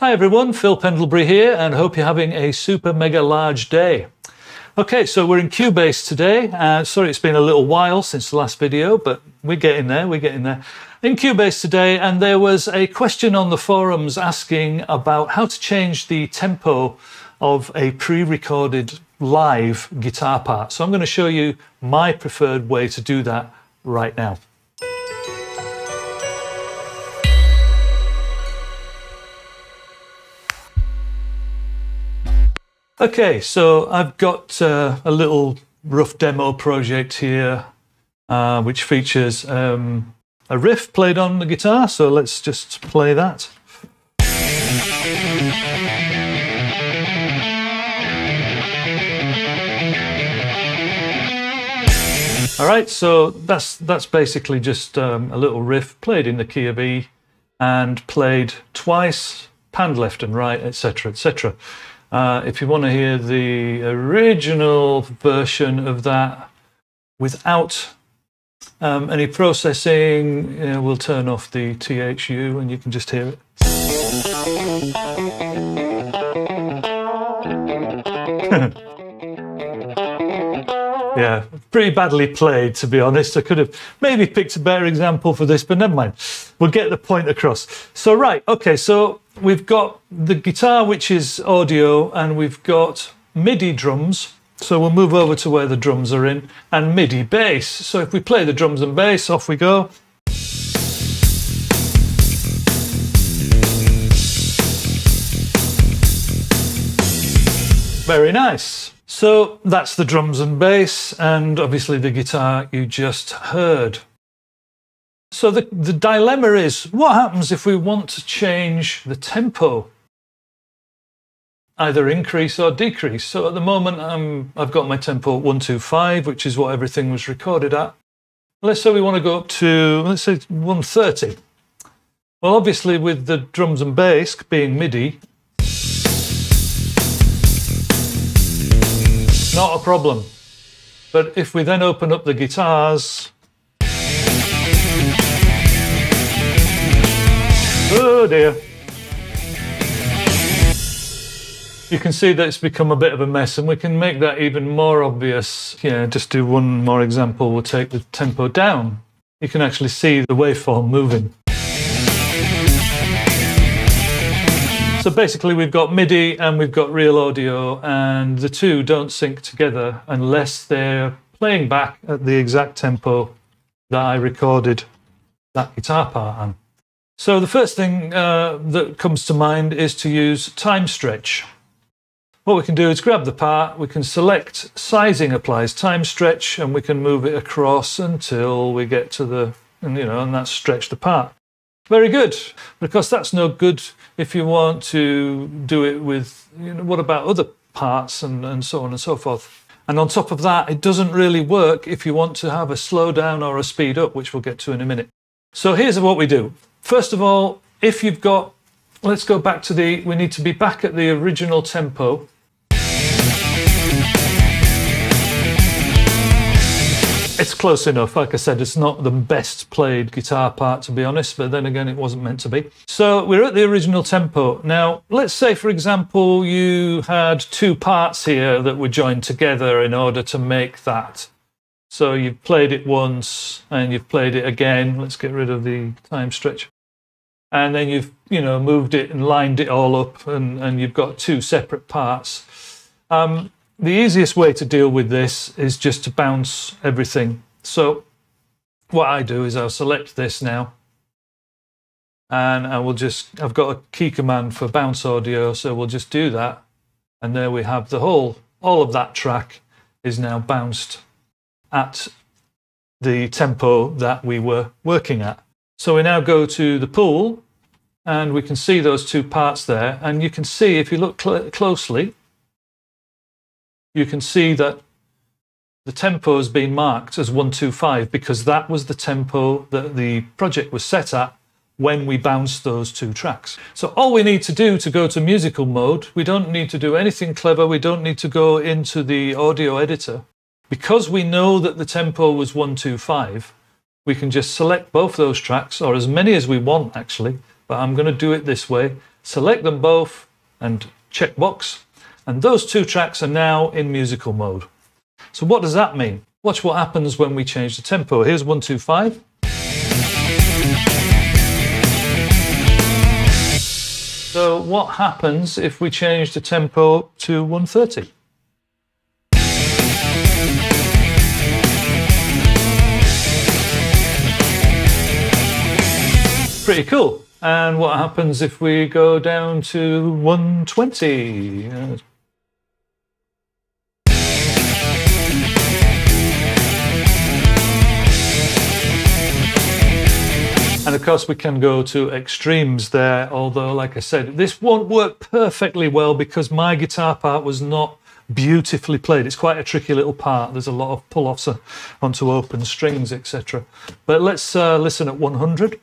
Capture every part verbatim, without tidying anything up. Hi everyone, Phil Pendlebury here, and hope you're having a super mega large day. Okay, so we're in Cubase today. Uh, sorry, it's been a little while since the last video, but we're getting there, we're getting there. In Cubase today, and there was a question on the forums asking about how to change the tempo of a pre-recorded live guitar part. So I'm going to show you my preferred way to do that right now. Okay, so I've got uh, a little rough demo project here, uh, which features um, a riff played on the guitar. So let's just play that. All right, so that's that's basically just um, a little riff played in the key of E and played twice, panned left and right, et cetera, et cetera. Uh, if you want to hear the original version of that without um, any processing, you know, we'll turn off the T H U and you can just hear it. Yeah, pretty badly played, to be honest. I could have maybe picked a better example for this, but never mind. We'll get the point across. So, right, okay, so we've got the guitar, which is audio, and we've got MIDI drums. So we'll move over to where the drums are in, and MIDI bass. So if we play the drums and bass, off we go. Very nice. So that's the drums and bass, and obviously the guitar you just heard. So the, the dilemma is, what happens if we want to change the tempo? Either increase or decrease. So at the moment, I'm, I've got my tempo at one two five, which is what everything was recorded at. Let's say we want to go up to, let's say one thirty. Well, obviously with the drums and bass being MIDI, not a problem. But if we then open up the guitars, oh dear. You can see that it's become a bit of a mess, and we can make that even more obvious. Yeah, just do one more example. We'll take the tempo down. You can actually see the waveform moving. So basically we've got MIDI and we've got real audio, and the two don't sync together unless they're playing back at the exact tempo that I recorded that guitar part on. So the first thing uh, that comes to mind is to use Time Stretch. What we can do is grab the part, we can select Sizing Applies Time Stretch, and we can move it across until we get to the, and you know, and that's stretched the part. Very good, because that's no good if you want to do it with, you know, what about other parts and, and so on and so forth. And on top of that, it doesn't really work if you want to have a slow down or a speed up, which we'll get to in a minute. So here's what we do. First of all, if you've got, let's go back to the, we need to be back at the original tempo. It's close enough. Like I said, it's not the best played guitar part, to be honest, but then again, it wasn't meant to be. So we're at the original tempo. Now, let's say, for example, you had two parts here that were joined together in order to make that. So you've played it once and you've played it again. Let's get rid of the Time Stretch. And then you've, you know, moved it and lined it all up, and, and you've got two separate parts. Um, the easiest way to deal with this is just to bounce everything. So what I do is I'll select this now, and I will just, I've got a key command for bounce audio, so we'll just do that. And there we have the whole, all of that track is now bounced at the tempo that we were working at. So we now go to the pool, and we can see those two parts there, and you can see, if you look cl- closely, you can see that the tempo has been marked as one two five, because that was the tempo that the project was set at when we bounced those two tracks. So all we need to do to go to musical mode, we don't need to do anything clever, we don't need to go into the audio editor. Because we know that the tempo was one two five, we can just select both those tracks, or as many as we want actually, but I'm going to do it this way. select them both and checkbox, and those two tracks are now in musical mode. So what does that mean? Watch what happens when we change the tempo. Here's one two five. So what happens if we change the tempo to one thirty? Pretty cool. And what happens if we go down to one twenty? And of course we can go to extremes there, although like I said, this won't work perfectly well because my guitar part was not beautifully played. It's quite a tricky little part. There's a lot of pull-offs onto open strings, et cetera. But let's uh, listen at one hundred.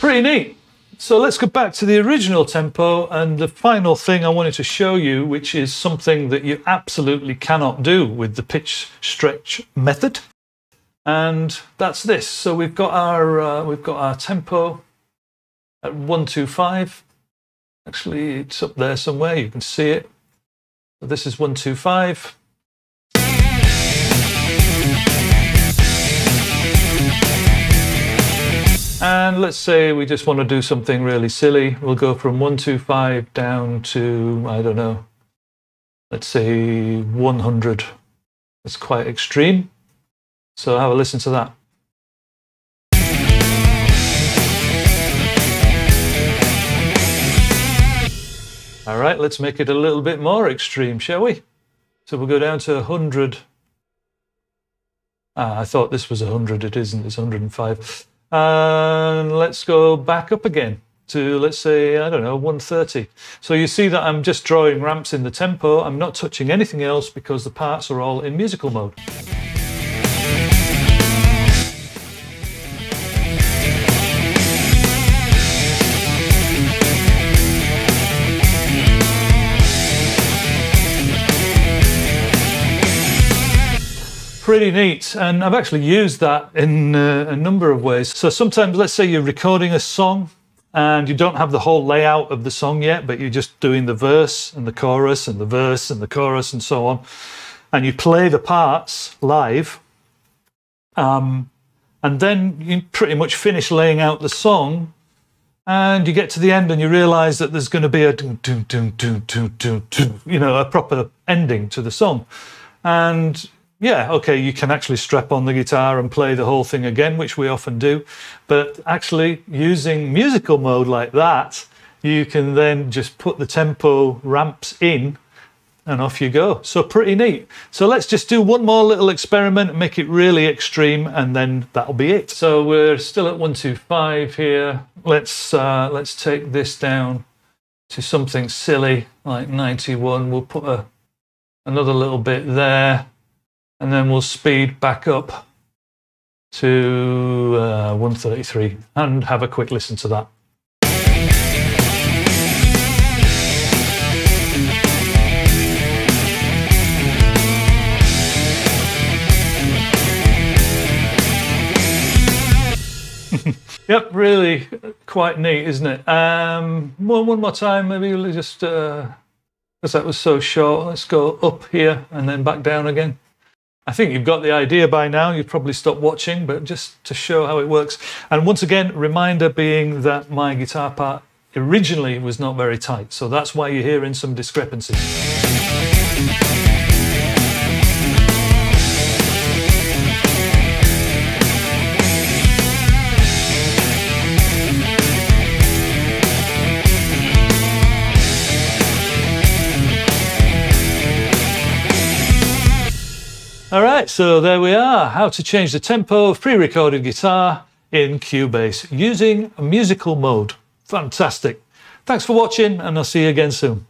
Pretty neat. So let's go back to the original tempo, and the final thing I wanted to show you, which is something that you absolutely cannot do with the pitch stretch method, and that's this. So we've got our uh, we've got our tempo at one two five. Actually, it's up there somewhere. You can see it. So this is one two five. And let's say we just want to do something really silly. We'll go from one two five down to, I don't know, let's say one hundred. That's quite extreme. So have a listen to that. All right, let's make it a little bit more extreme, shall we? So we'll go down to one hundred. Ah, I thought this was one hundred. It isn't. It's one hundred five. And let's go back up again to, let's say, I don't know, one thirty. So you see that I'm just drawing ramps in the tempo. I'm not touching anything else because the parts are all in musical mode. Pretty neat, and I've actually used that in uh, a number of ways. So sometimes, let's say you're recording a song and you don't have the whole layout of the song yet, but you're just doing the verse and the chorus and the verse and the chorus and so on, and you play the parts live, um, and then you pretty much finish laying out the song, and you get to the end and you realize that there's going to be a do do do do do do do, you know, a proper ending to the song. And yeah, okay, you can actually strap on the guitar and play the whole thing again, which we often do. But actually, using musical mode like that, you can then just put the tempo ramps in and off you go. So pretty neat. So let's just do one more little experiment and make it really extreme, and then that'll be it. So we're still at one two five here. Let's, uh, let's take this down to something silly like ninety-one. We'll put a, another little bit there. And then we'll speed back up to uh, one thirty-three and have a quick listen to that. Yep, really quite neat, isn't it? Um, one, one more time, maybe we'll just, uh, because that was so short, let's go up here and then back down again. I think you've got the idea by now. You've probably stopped watching, but just to show how it works. And once again, reminder being that my guitar part originally was not very tight, so that's why you're hearing some discrepancies. All right, so there we are. How to change the tempo of pre-recorded guitar in Cubase using musical mode. Fantastic. Thanks for watching, and I'll see you again soon.